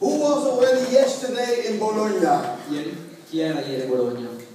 Who was already yesterday in Bologna? Chi era ieri a Bologna?